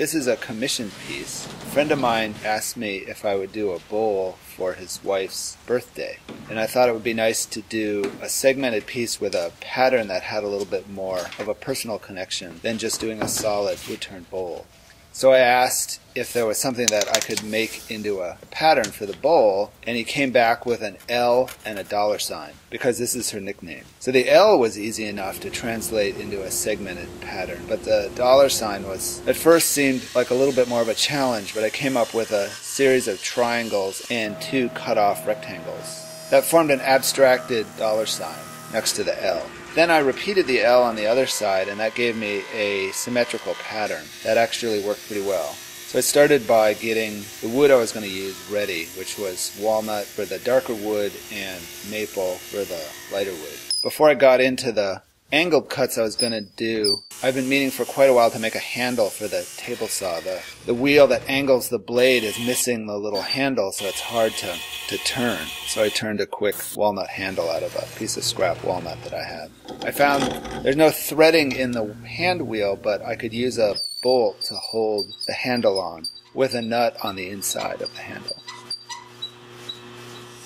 This is a commission piece. A friend of mine asked me if I would do a bowl for his wife's birthday, and I thought it would be nice to do a segmented piece with a pattern that had a little bit more of a personal connection than just doing a solid wood-turn bowl. So I asked if there was something that I could make into a pattern for the bowl, and he came back with an L and a $, because this is her nickname. So the L was easy enough to translate into a segmented pattern, but the $, was at first seemed like a little bit more of a challenge, but I came up with a series of triangles and 2 cut-off rectangles that formed an abstracted $. Next to the L. Then I repeated the L on the other side, and that gave me a symmetrical pattern that actually worked pretty well. So I started by getting the wood I was going to use ready, which was walnut for the darker wood and maple for the lighter wood. Before I got into the angled cuts I was going to do, I've been meaning for quite a while to make a handle for the table saw. The wheel that angles the blade is missing the little handle, so it's hard to turn. So I turned a quick walnut handle out of a piece of scrap walnut that I had. I found there's no threading in the hand wheel, but I could use a bolt to hold the handle on with a nut on the inside of the handle.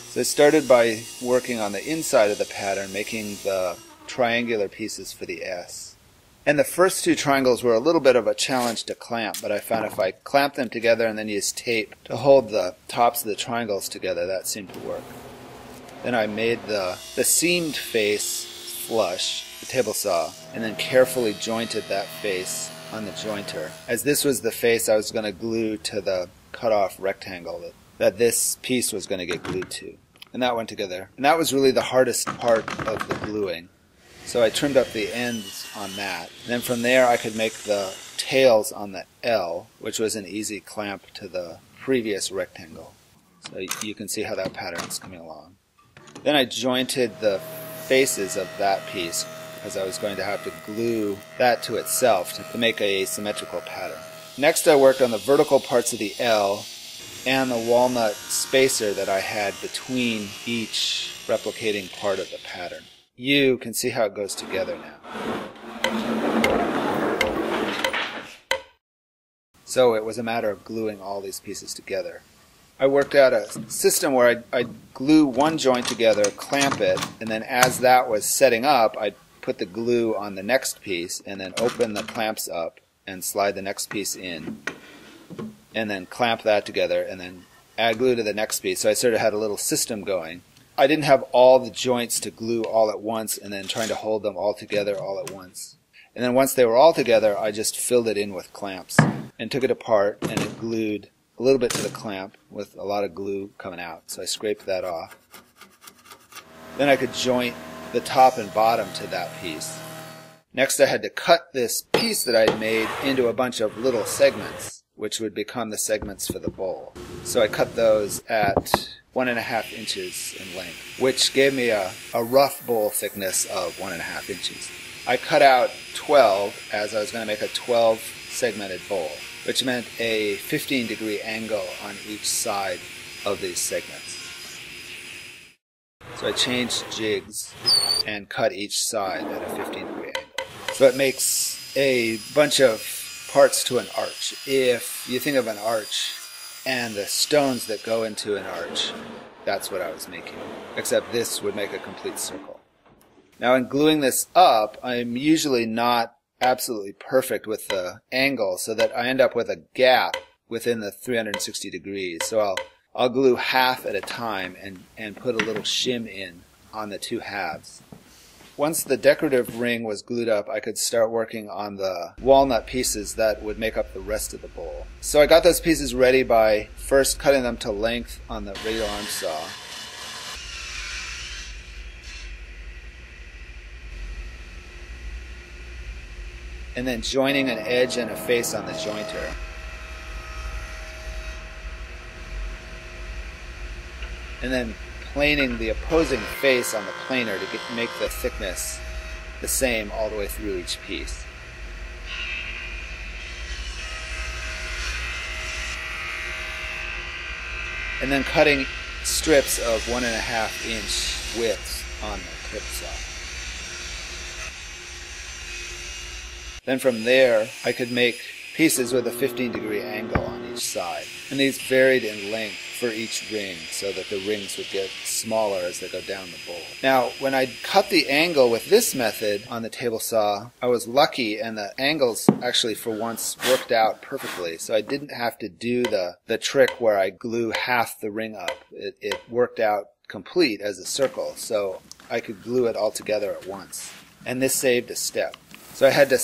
So I started by working on the inside of the pattern, making the triangular pieces for the S. And the first 2 triangles were a little bit of a challenge to clamp, but I found if I clamped them together and then used tape to hold the tops of the triangles together, that seemed to work. Then I made the seamed face flush, the table saw, and then carefully jointed that face on the jointer, as this was the face I was going to glue to the cut-off rectangle that this piece was going to get glued to. And that went together. And that was really the hardest part of the gluing. So I trimmed up the ends on that. Then from there I could make the tails on the L, which was an easy clamp to the previous rectangle. So you can see how that pattern's coming along. Then I jointed the faces of that piece, because I was going to have to glue that to itself to make a symmetrical pattern. Next I worked on the vertical parts of the L and the walnut spacer that I had between each replicating part of the pattern. You can see how it goes together now. So it was a matter of gluing all these pieces together. I worked out a system where I'd glue one joint together, clamp it, and then as that was setting up, I'd put the glue on the next piece and then open the clamps up and slide the next piece in and then clamp that together and then add glue to the next piece. So I sort of had a little system going. I didn't have all the joints to glue all at once and then trying to hold them all together all at once. And then once they were all together, I just filled it in with clamps and took it apart, and it glued a little bit to the clamp with a lot of glue coming out. So I scraped that off. Then I could joint the top and bottom to that piece. Next I had to cut this piece that I'd made into a bunch of little segments, which would become the segments for the bowl. So I cut those at 1.5 inches in length, which gave me a rough bowl thickness of 1.5 inches. I cut out 12, as I was going to make a 12 segmented bowl, which meant a 15-degree angle on each side of these segments. So I changed jigs and cut each side at a 15-degree angle. So it makes a bunch of parts to an arch. If you think of an arch and the stones that go into an arch, that's what I was making, except this would make a complete circle. Now in gluing this up, I'm usually not absolutely perfect with the angle, so that I end up with a gap within the 360 degrees. So I'll glue half at a time and put a little shim in on the 2 halves. Once the decorative ring was glued up, I could start working on the walnut pieces that would make up the rest of the bowl. So I got those pieces ready by first cutting them to length on the radial arm saw. And then joining an edge and a face on the jointer. And then planing the opposing face on the planer to make the thickness the same all the way through each piece. And then cutting strips of 1.5-inch widths on the clip saw. Then from there I could make pieces with a 15-degree angle on each side, and these varied in length for each ring so that the rings would get smaller as they go down the bowl. Now, when I cut the angle with this method on the table saw, I was lucky and the angles actually for once worked out perfectly, so I didn't have to do the trick where I glue half the ring up. It worked out complete as a circle, so I could glue it all together at once, and this saved a step. So I had to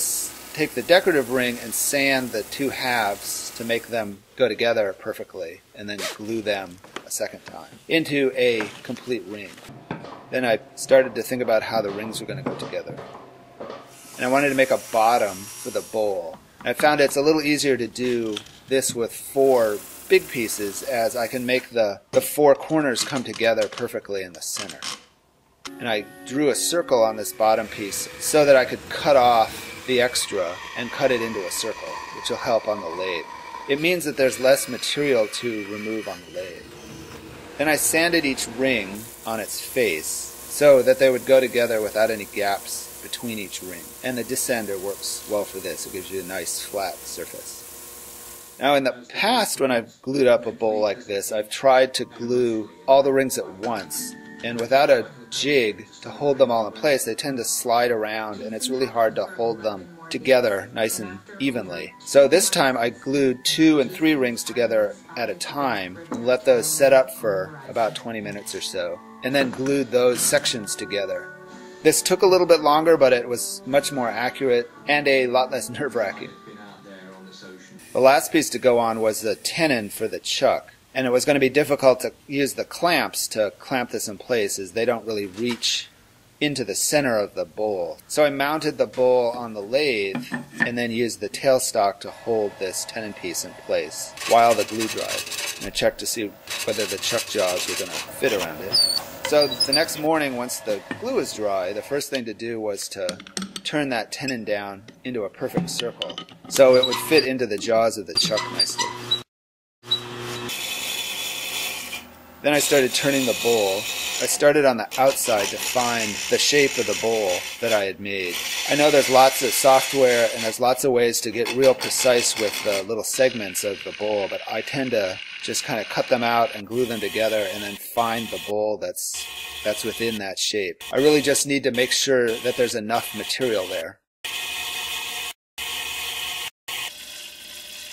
take the decorative ring and sand the two halves to make them go together perfectly, and then glue them a second time into a complete ring. Then I started to think about how the rings were going to go together. And I wanted to make a bottom for the bowl. And I found it's a little easier to do this with four big pieces, as I can make the four corners come together perfectly in the center. And I drew a circle on this bottom piece so that I could cut off the extra and cut it into a circle, which will help on the lathe. It means that there's less material to remove on the lathe. Then I sanded each ring on its face so that they would go together without any gaps between each ring. And the desander works well for this. It gives you a nice flat surface. Now, in the past, when I've glued up a bowl like this, I've tried to glue all the rings at once, and without a jig to hold them all in place, they tend to slide around, and it's really hard to hold them together nice and evenly. So this time I glued 2 and 3 rings together at a time and let those set up for about 20 minutes or so, and then glued those sections together. This took a little bit longer, but it was much more accurate and a lot less nerve-wracking. The last piece to go on was the tenon for the chuck. And it was going to be difficult to use the clamps to clamp this in place, as they don't really reach into the center of the bowl. So I mounted the bowl on the lathe and then used the tailstock to hold this tenon piece in place while the glue dried. And I checked to see whether the chuck jaws were going to fit around it. So the next morning, once the glue was dry, the first thing to do was to turn that tenon down into a perfect circle so it would fit into the jaws of the chuck nicely. Then I started turning the bowl. I started on the outside to find the shape of the bowl that I had made. I know there's lots of software and there's lots of ways to get real precise with the little segments of the bowl, but I tend to just kind of cut them out and glue them together and then find the bowl that's within that shape. I really just need to make sure that there's enough material there.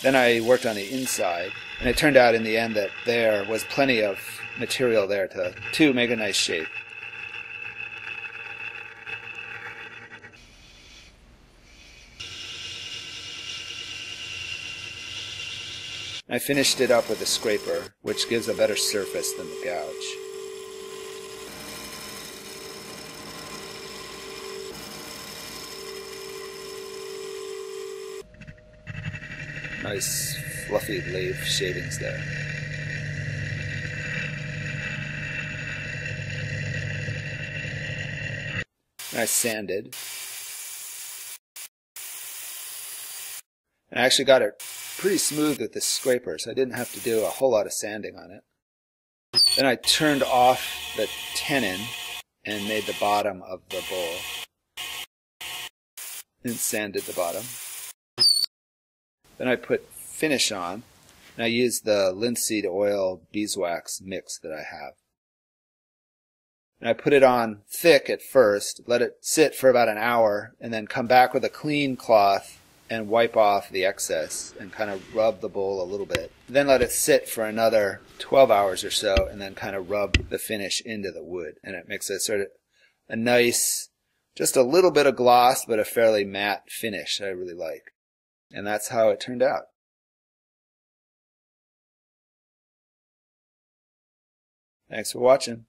Then I worked on the inside, and it turned out in the end that there was plenty of material there to make a nice shape. I finished it up with a scraper, which gives a better surface than the gouge. Nice fluffy lathe shavings there. And I sanded. And I actually got it pretty smooth with this scraper, so I didn't have to do a whole lot of sanding on it. Then I turned off the tenon and made the bottom of the bowl. And sanded the bottom. Then I put finish on, and I used the linseed oil beeswax mix that I have. And I put it on thick at first, let it sit for about an hour, and then come back with a clean cloth and wipe off the excess and kind of rub the bowl a little bit. Then let it sit for another 12 hours or so, and then kind of rub the finish into the wood. And it makes a sort of a nice, just a little bit of gloss, but a fairly matte finish that I really like. And that's how it turned out. Thanks for watching.